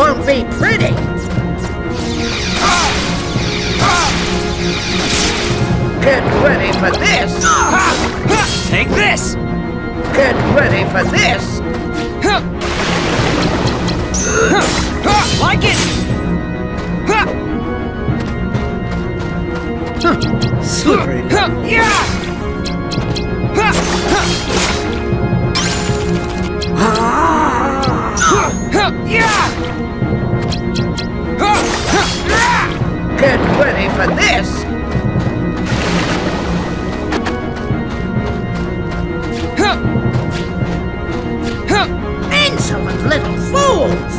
won't be pretty! Get ready for this! Take this! Get ready for this! Like it! Slippery. Get ready for this! Insolent little fools!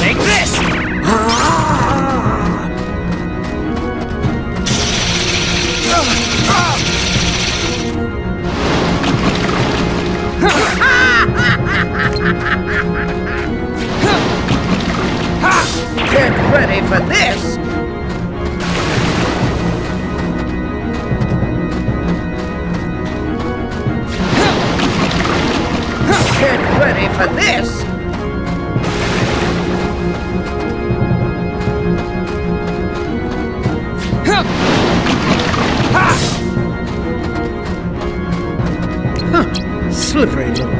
Take this! Get ready for this! Get ready for this! Slippery little...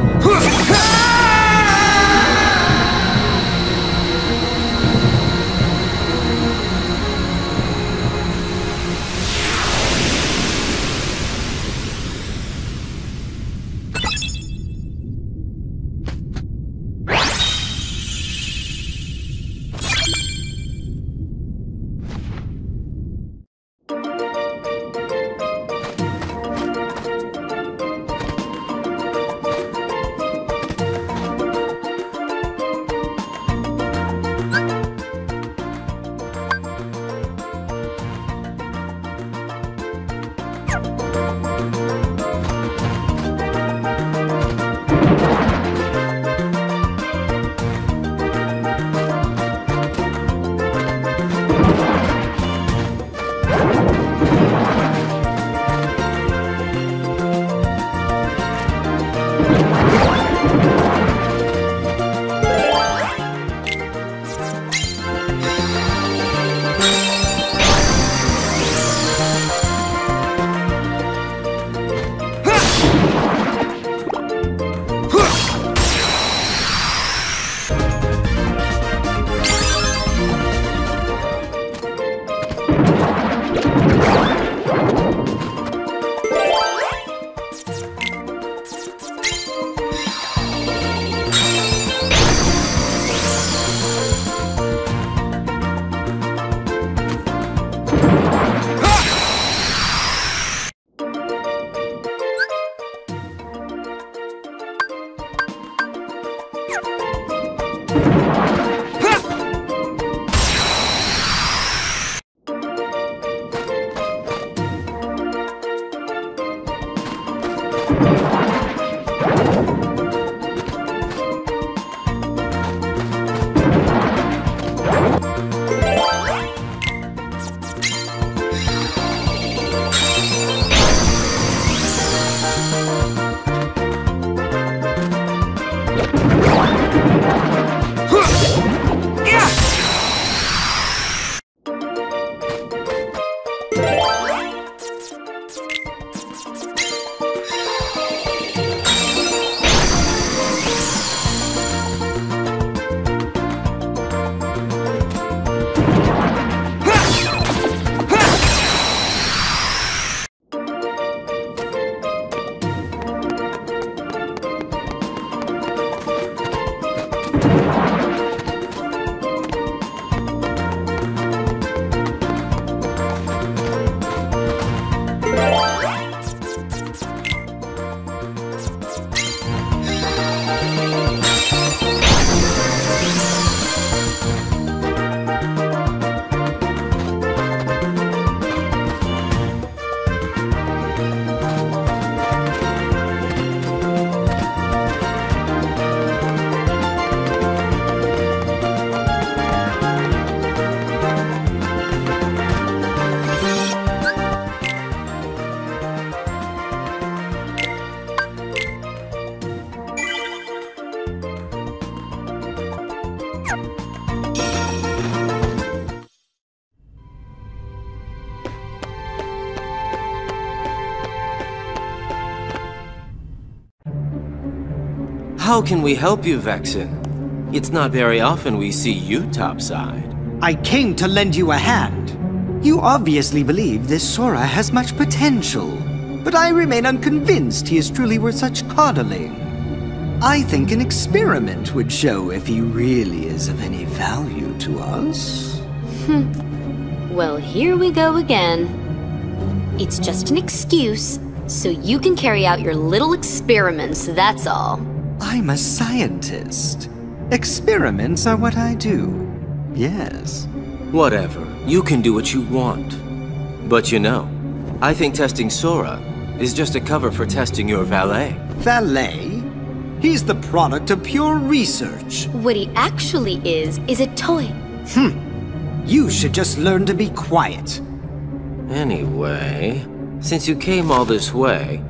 How can we help you, Vexen? It's not very often we see you topside. I came to lend you a hand. You obviously believe this Sora has much potential, but I remain unconvinced he is truly worth such coddling. I think an experiment would show if he really is of any value to us. Well, here we go again. It's just an excuse, so you can carry out your little experiments, that's all. I'm a scientist. Experiments are what I do. Yes. Whatever. You can do what you want. But you know, I think testing Sora is just a cover for testing your valet. Valet? He's the product of pure research. What he actually is a toy. You should just learn to be quiet. Anyway, since you came all this way,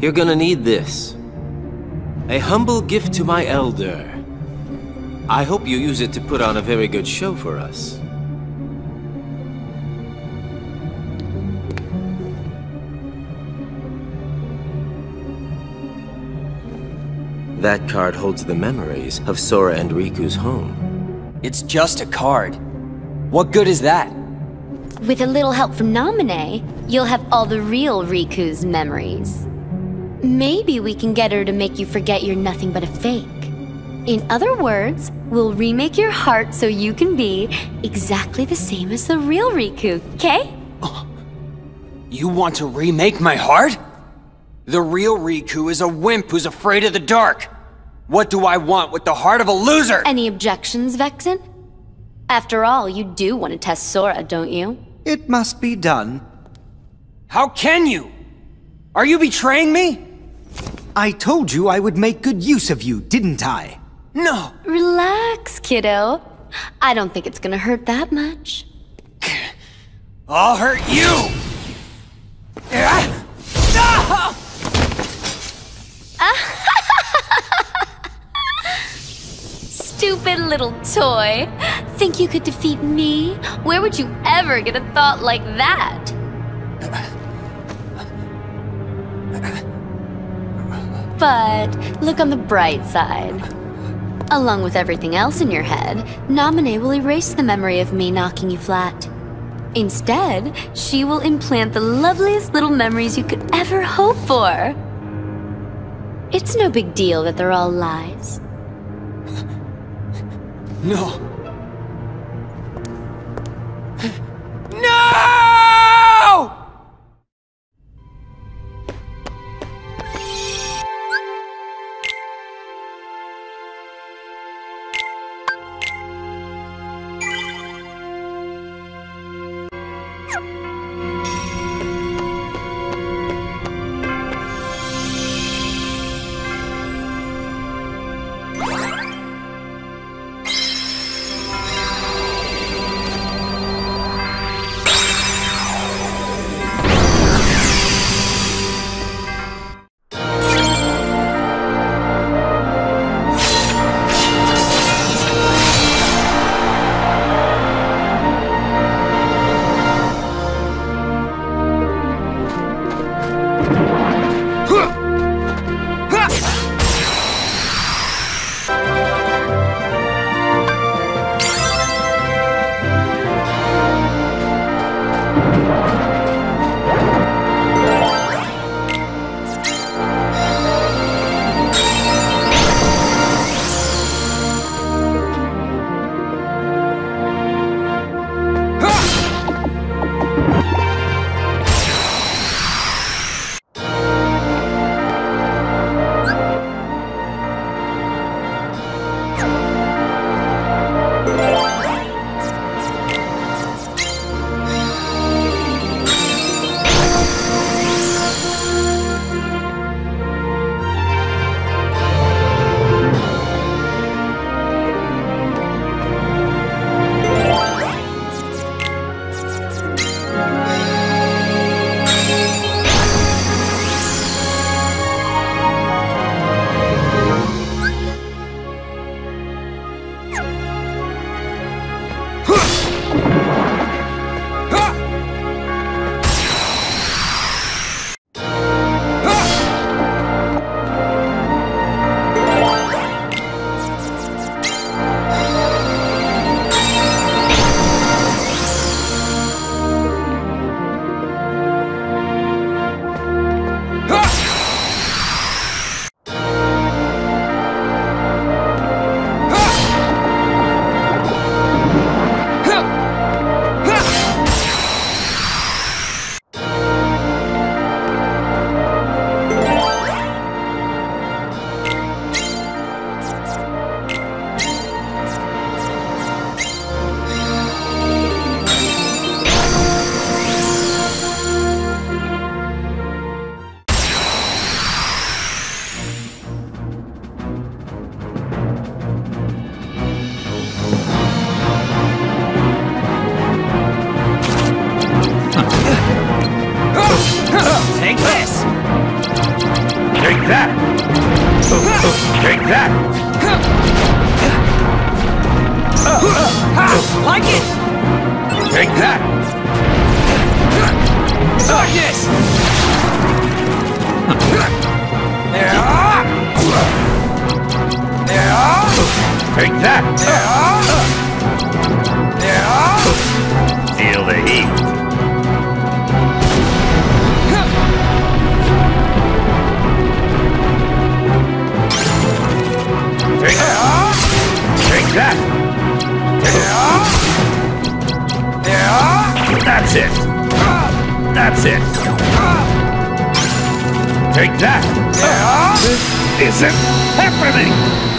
you're gonna need this. A humble gift to my elder. I hope you use it to put on a very good show for us. That card holds the memories of Sora and Riku's home. It's just a card. What good is that? With a little help from Naminé, you'll have all the real Riku's memories. Maybe we can get her to make you forget you're nothing but a fake. In other words, we'll remake your heart so you can be exactly the same as the real Riku, okay? You want to remake my heart? The real Riku is a wimp who's afraid of the dark. What do I want with the heart of a loser? Any objections, Vexen? After all, you do want to test Sora, don't you? It must be done. How can you? Are you betraying me? I told you I would make good use of you, didn't I? No! Relax, kiddo. I don't think it's gonna hurt that much. I'll hurt you! Stupid little toy. Think you could defeat me? Where would you ever get a thought like that? But look on the bright side. Along with everything else in your head, Naminé will erase the memory of me knocking you flat. Instead, she will implant the loveliest little memories you could ever hope for. It's no big deal that they're all lies. No. No! Take that! Like it! Take that! Darkness! Take that! Feel the heat! Take that! That's it! That's it! Take that! This isn't happening!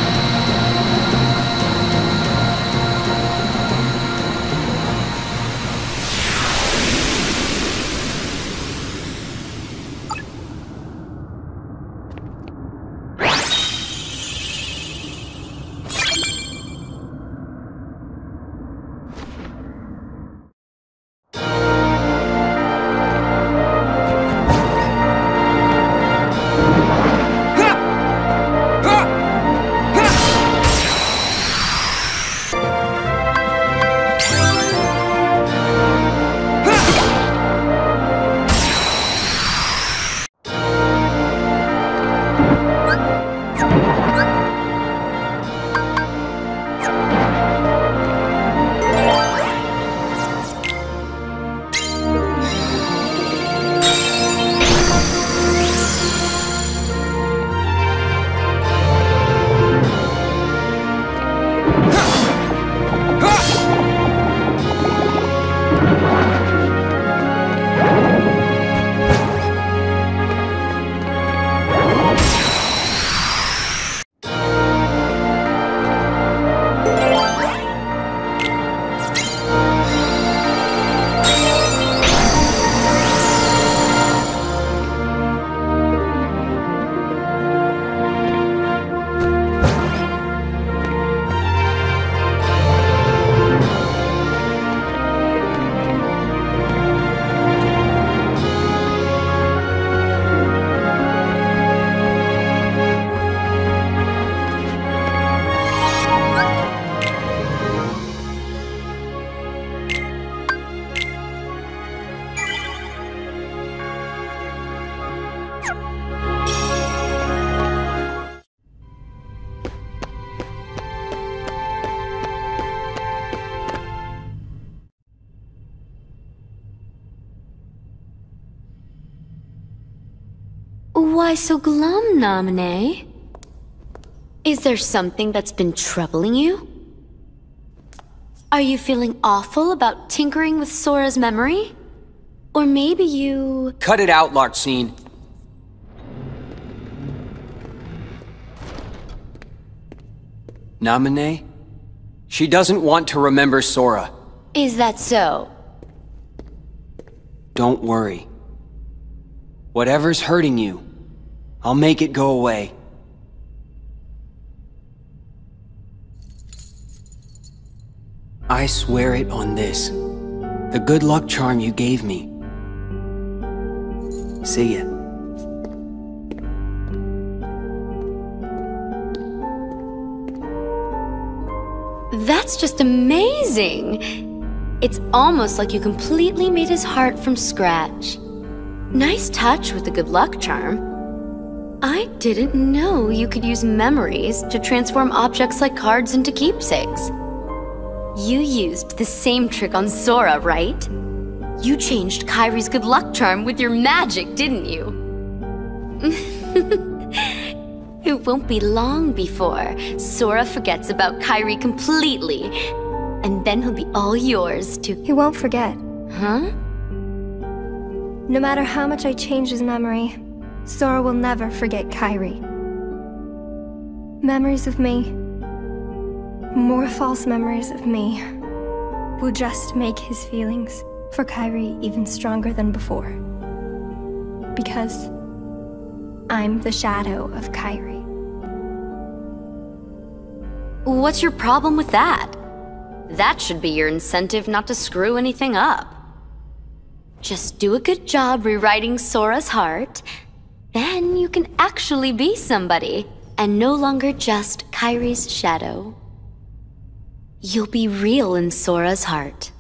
Why so glum, Naminé? Is there something that's been troubling you? Are you feeling awful about tinkering with Sora's memory? Or maybe you... Cut it out, Larxene. Naminé? She doesn't want to remember Sora. Is that so? Don't worry. Whatever's hurting you, I'll make it go away. I swear it on this, the good luck charm you gave me. See ya. That's just amazing! It's almost like you completely made his heart from scratch. Nice touch with the good luck charm. I didn't know you could use memories to transform objects like cards into keepsakes. You used the same trick on Sora, right? You changed Kairi's good luck charm with your magic, didn't you? It won't be long before Sora forgets about Kairi completely, and then he'll be all yours to... He won't forget. Huh? No matter how much I change his memory, Sora will never forget Kairi. Memories of me, more false memories of me, will just make his feelings for Kairi even stronger than before. Because I'm the shadow of Kairi. What's your problem with that? That should be your incentive not to screw anything up. Just do a good job rewriting Sora's heart. Then you can actually be somebody. and no longer just Kairi's shadow. You'll be real in Sora's heart.